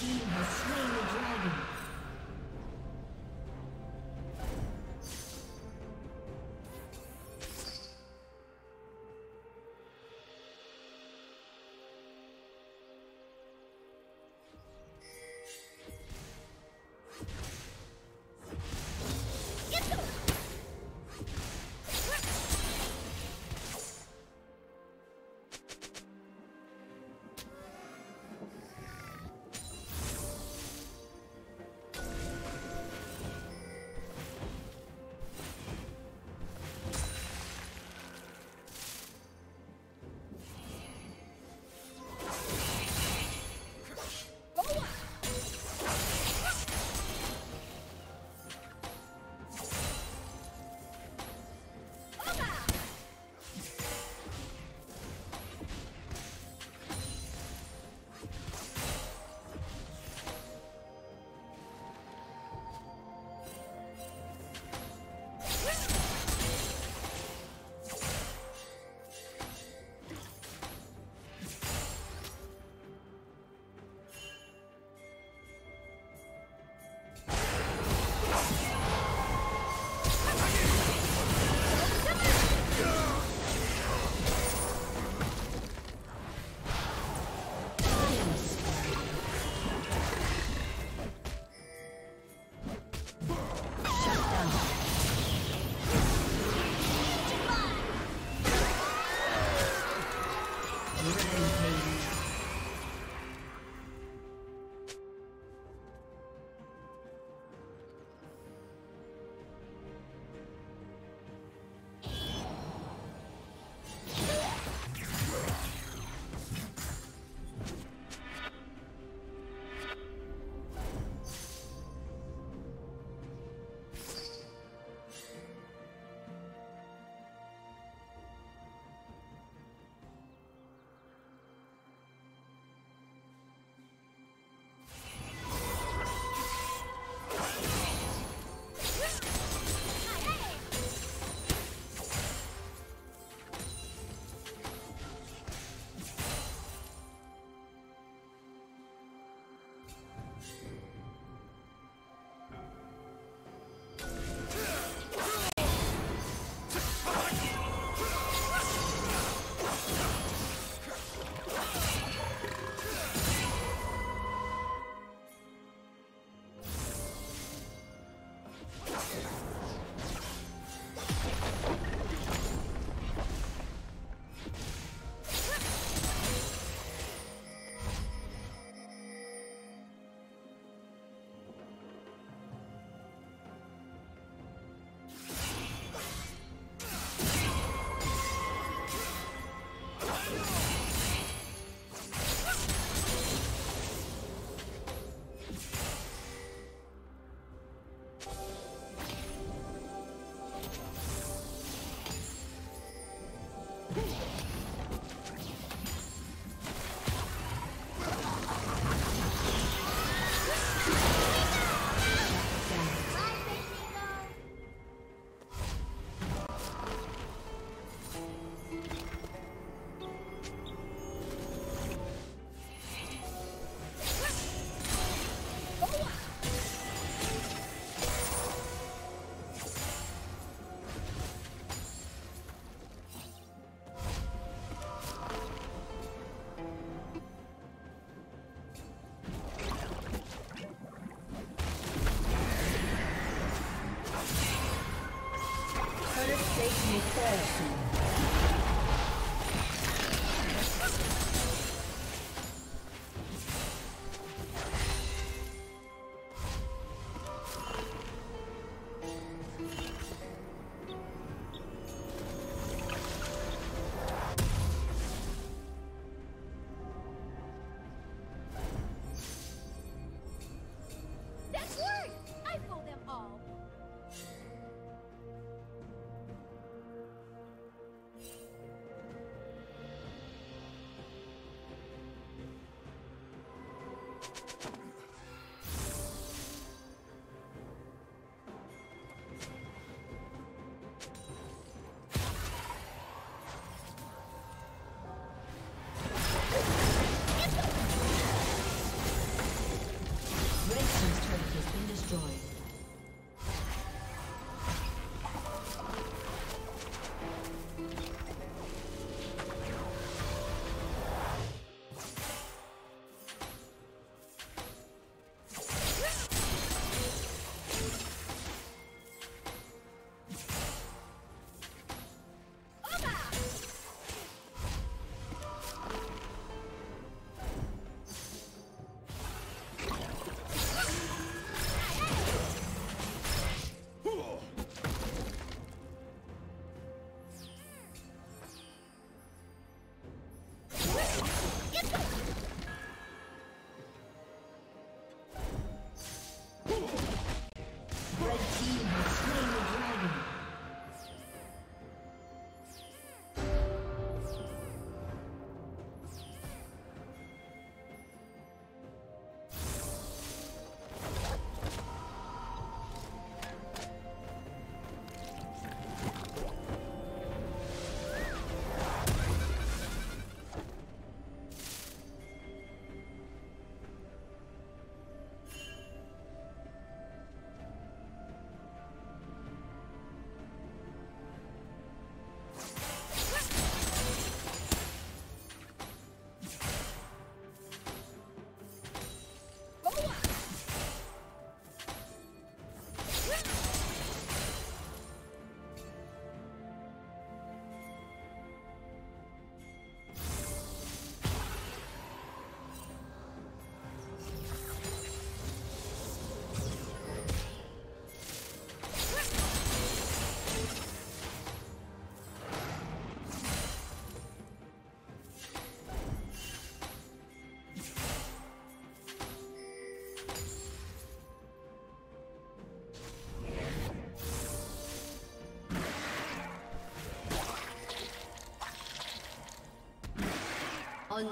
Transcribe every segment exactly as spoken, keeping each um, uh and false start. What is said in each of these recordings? team has slain the dragon.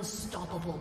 Unstoppable.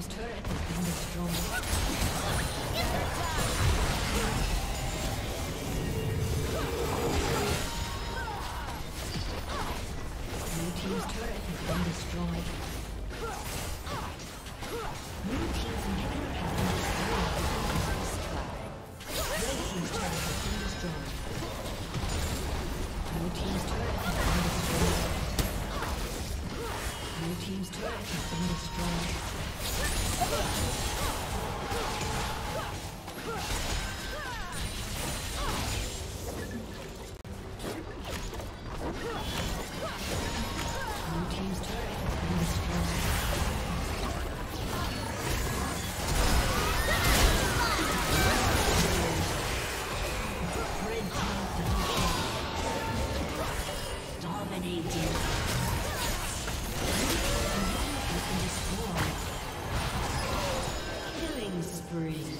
team's turret has been destroyed. Blue team's turret has been destroyed. Blue team's inhibitor has been destroyed. Red team's turret has been destroyed. Blue team's turret has been destroyed. Blue team's turret has been destroyed. Blue team's turret has been destroyed. Breathe.